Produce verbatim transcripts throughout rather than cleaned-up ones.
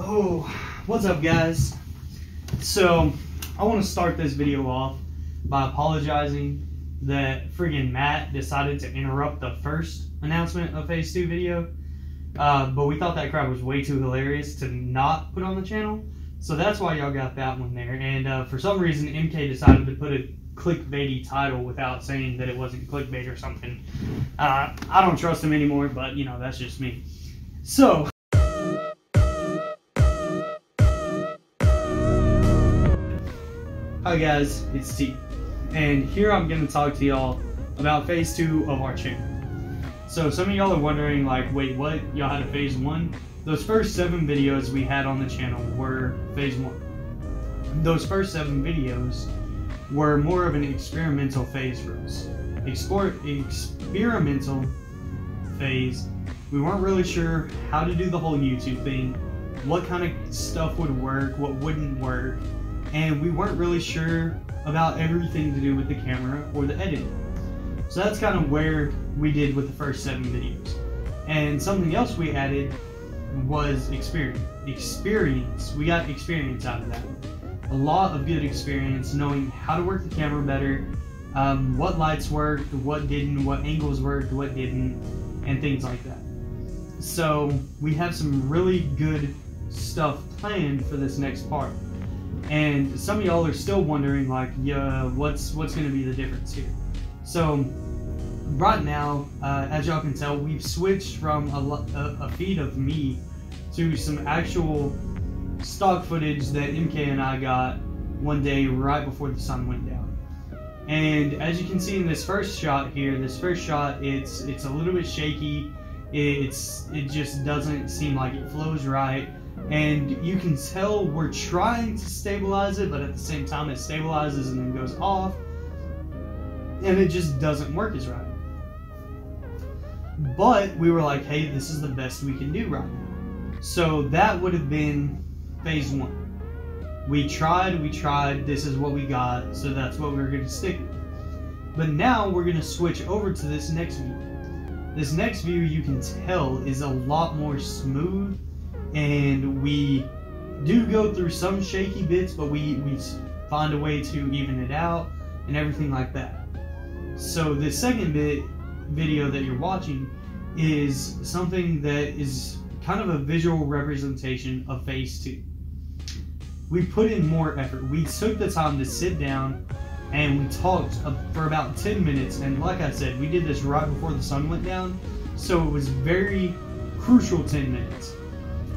Oh, what's up, guys? So, I want to start this video off by apologizing that friggin' Matt decided to interrupt the first announcement of Phase two video. Uh, but we thought that crap was way too hilarious to not put on the channel. So that's why y'all got that one there. And uh, for some reason, M K decided to put a clickbaity title without saying that it wasn't clickbait or something. Uh, I don't trust him anymore, but, you know, that's just me. So, hi guys, it's T. And here I'm going to talk to y'all about Phase two of our channel. So some of y'all are wondering, like, wait, what? Y'all had a Phase one? Those first seven videos we had on the channel were Phase one. Those first seven videos were more of an experimental phase for us. Explore, experimental phase. We weren't really sure how to do the whole YouTube thing, what kind of stuff would work, what wouldn't work, and we weren't really sure about everything to do with the camera or the editing. So that's kind of where we did with the first seven videos. And something else we added was experience. Experience. We got experience out of that. A lot of good experience, knowing how to work the camera better, um, what lights worked, what didn't, what angles worked, what didn't, and things like that. So we have some really good stuff planned for this next part. And some of y'all are still wondering, like, yeah, what's what's going to be the difference here? So right now, uh, as y'all can tell, we've switched from a, a, a feed of me to some actual stock footage that M K and I got one day right before the sun went down. And as you can see in this first shot here, this first shot, it's it's a little bit shaky. It's it just doesn't seem like it flows right. And you can tell we're trying to stabilize it, but at the same time it stabilizes and then goes off, and it just doesn't work as right. But we were like, hey, this is the best we can do right now. So that would have been Phase one. We tried, we tried, this is what we got, so that's what we're going to stick with. But now we're going to switch over to this next view. This next view, you can tell, is a lot more smooth. And we do go through some shaky bits, but we, we find a way to even it out and everything like that. So the second bit video that you're watching is something that is kind of a visual representation of Phase two. We put in more effort. We took the time to sit down and we talked for about ten minutes. And like I said, we did this right before the sun went down. So it was very crucial ten minutes.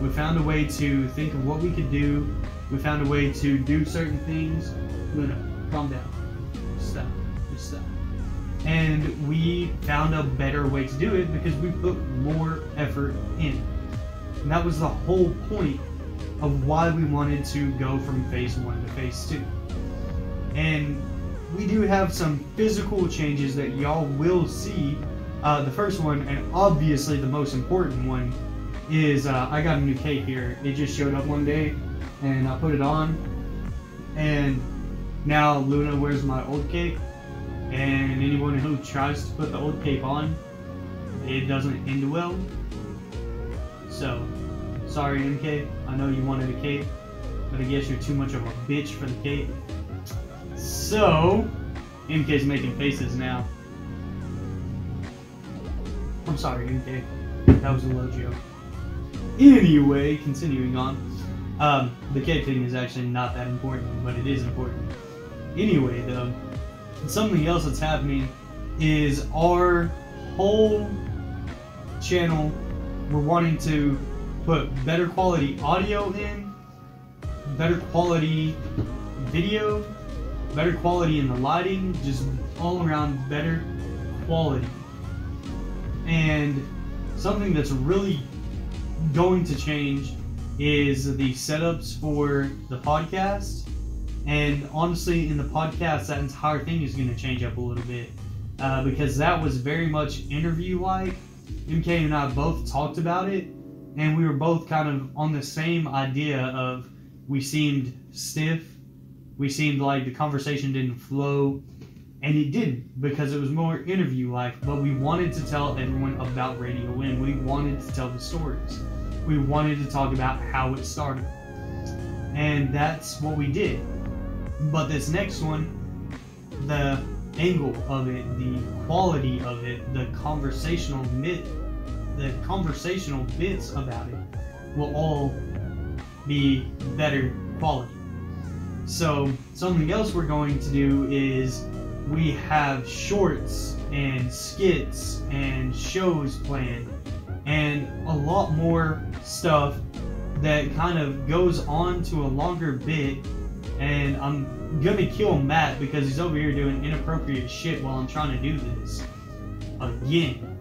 We found a way to think of what we could do. We found a way to do certain things. No, no, calm down. Stop. Just stop. And we found a better way to do it because we put more effort in. And that was the whole point of why we wanted to go from Phase one to Phase two. And we do have some physical changes that y'all will see. Uh, the first one, and obviously the most important one, is uh, I got a new cape here. It just showed up one day and I put it on, and now Luna wears my old cape, and anyone who tries to put the old cape on, it doesn't end well. So sorry, M K, I know you wanted a cape, but I guess you're too much of a bitch for the cape. So M K's making faces now. I'm sorry, M K, that was a low joke. Anyway, continuing on, um, the cape thing is actually not that important, but it is important. Anyway, though, something else that's happening is our whole channel, we're wanting to put better quality audio in, better quality video, better quality in the lighting, just all around better quality. And something that's really going to change is the setups for the podcast. And honestly, in the podcast, that entire thing is going to change up a little bit, uh, because that was very much interview like. M K and I both talked about it, and we were both kind of on the same idea of we seemed stiff, we seemed like the conversation didn't flow, and it didn't, because it was more interview like. But we wanted to tell everyone about Radio Wynn. We wanted to tell the stories. we wanted to talk about how it started. And that's what we did. But this next one, the angle of it, the quality of it, the conversational myth, the conversational bits about it will all be better quality. So something else we're going to do is we have shorts and skits and shows planned and a lot more stuff that kind of goes on to a longer bit. And I'm gonna kill Matt because he's over here doing inappropriate shit while I'm trying to do this. Again,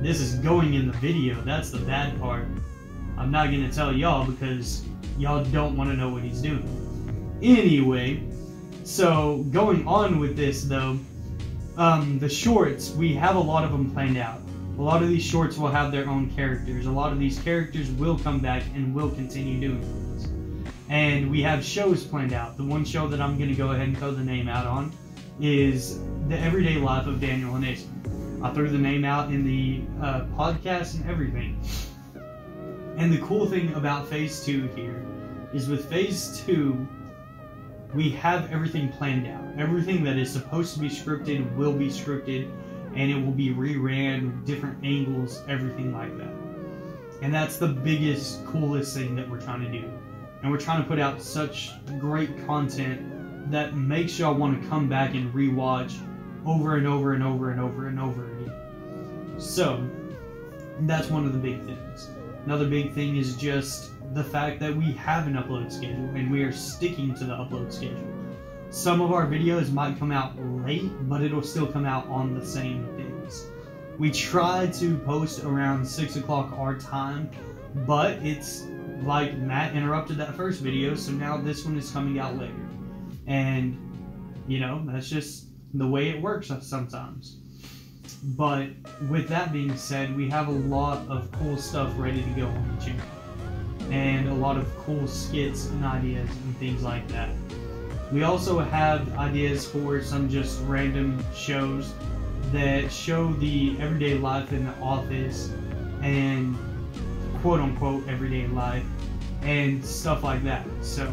this is going in the video. That's the bad part. I'm not gonna tell y'all because y'all don't want to know what he's doing. Anyway, so going on with this though, um, the shorts, we have a lot of them planned out. A lot of these shorts will have their own characters. A lot of these characters will come back and will continue doing things. And we have shows planned out. The one show that I'm going to go ahead and throw the name out on is The Everyday Life of Daniel and Ace. I threw the name out in the uh, podcast and everything. And the cool thing about Phase two here is with Phase two, we have everything planned out. Everything that is supposed to be scripted will be scripted, and it will be reran with different angles, everything like that. And that's the biggest, coolest thing that we're trying to do. And we're trying to put out such great content that makes y'all want to come back and rewatch over and over and over and over and over again. So that's one of the big things. Another big thing is just the fact that we have an upload schedule and we are sticking to the upload schedule. Some of our videos might come out late, but it'll still come out on the same things. We try to post around six o'clock our time, but it's like Matt interrupted that first video, so now this one is coming out later. And, you know, that's just the way it works sometimes. But with that being said, we have a lot of cool stuff ready to go on the channel. And a lot of cool skits and ideas and things like that. We also have ideas for some just random shows that show the everyday life in the office and quote-unquote everyday life and stuff like that. So,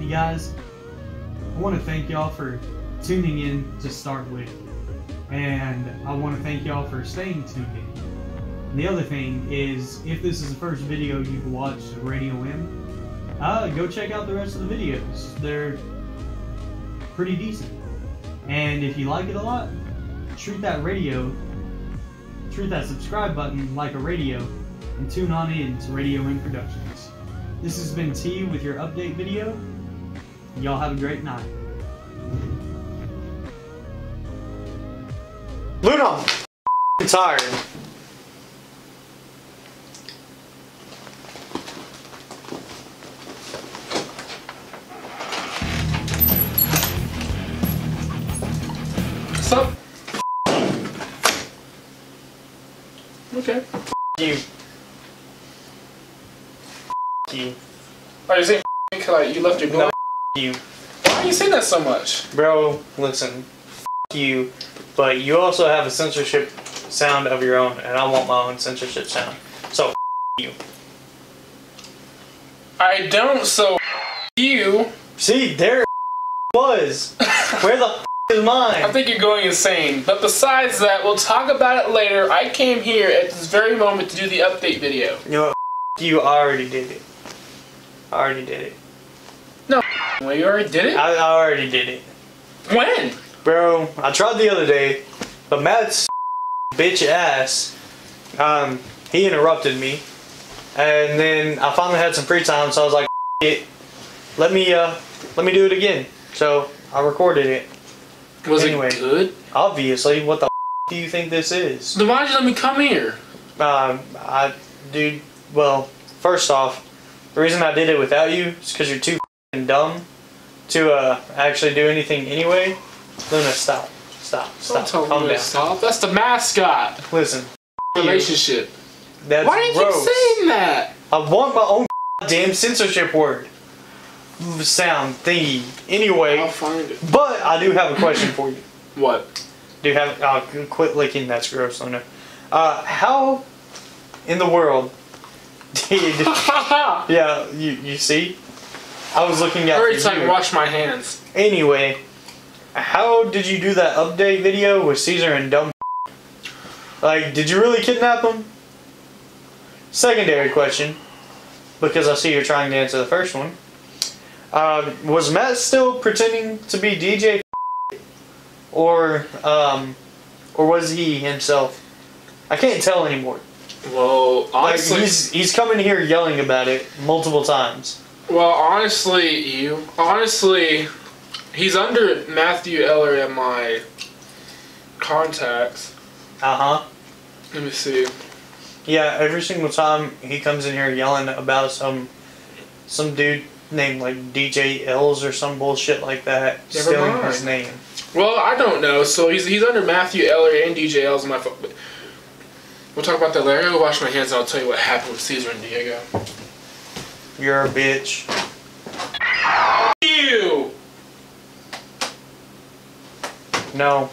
you guys, I want to thank y'all for tuning in to start with. And I want to thank y'all for staying tuned in. The other thing is, if this is the first video you've watched of Radio M, Uh, go check out the rest of the videos. They're pretty decent. And if you like it a lot, treat that radio, treat that subscribe button like a radio, and tune on in to Radio M Productions. This has been T with your update video. Y'all have a great night. Luna! I'm tired. Up. Okay. F you. F you. Are you saying f you? Like you left your no, f you. Why do you say that so much? Bro, listen. F you. But you also have a censorship sound of your own, and I want my own censorship sound. So f you. I don't, so f you. See, there it was. Where the f mine. I think you're going insane, but besides that, we'll talk about it later. I came here at this very moment to do the update video. You know what, f you, I already did it. I already did it. No, well, you already did it? I, I already did it. When? Bro, I tried the other day, but Matt's bitch ass, um, he interrupted me, and then I finally had some free time, so I was like, it. Let me, uh, let me do it again. So, I recorded it. Was anyway, it good? Obviously. What the f do you think this is? Then why'd you let me come here? Um, I, dude, well, first off, the reason I did it without you is because you're too f***ing dumb to uh, actually do anything anyway. Luna, stop. Stop. Stop. Don't tell Luna stop. That's the mascot. Listen. Relationship. That's why did you keep saying that? I want my own damn censorship word. Sound thingy. Anyway, I'll find it. But I do have a question for you. What? Do you have? I'll quit licking. That's gross. I know. Uh, how in the world Dude. Yeah, you, you see? I was looking at every time I wash my hands. Anyway, how did you do that update video with Caesar and dumb? Like, did you really kidnap him? Secondary question, because I see you're trying to answer the first one. Uh, was Matt still pretending to be D J, or um, or was he himself? I can't tell anymore. Well, honestly, like, he's he's coming here yelling about it multiple times. Well, honestly, you honestly, he's under Matthew Eller in my contacts. Uh huh. Let me see. Yeah, every single time he comes in here yelling about some some dude named like D J Ells or some bullshit like that. Never stealing mind. His name. Well, I don't know. So he's he's under Matthew Eller and D J Ells in my phone. We'll talk about that later. I'll go wash my hands and I'll tell you what happened with Caesar and Diego. You're a bitch. You. No.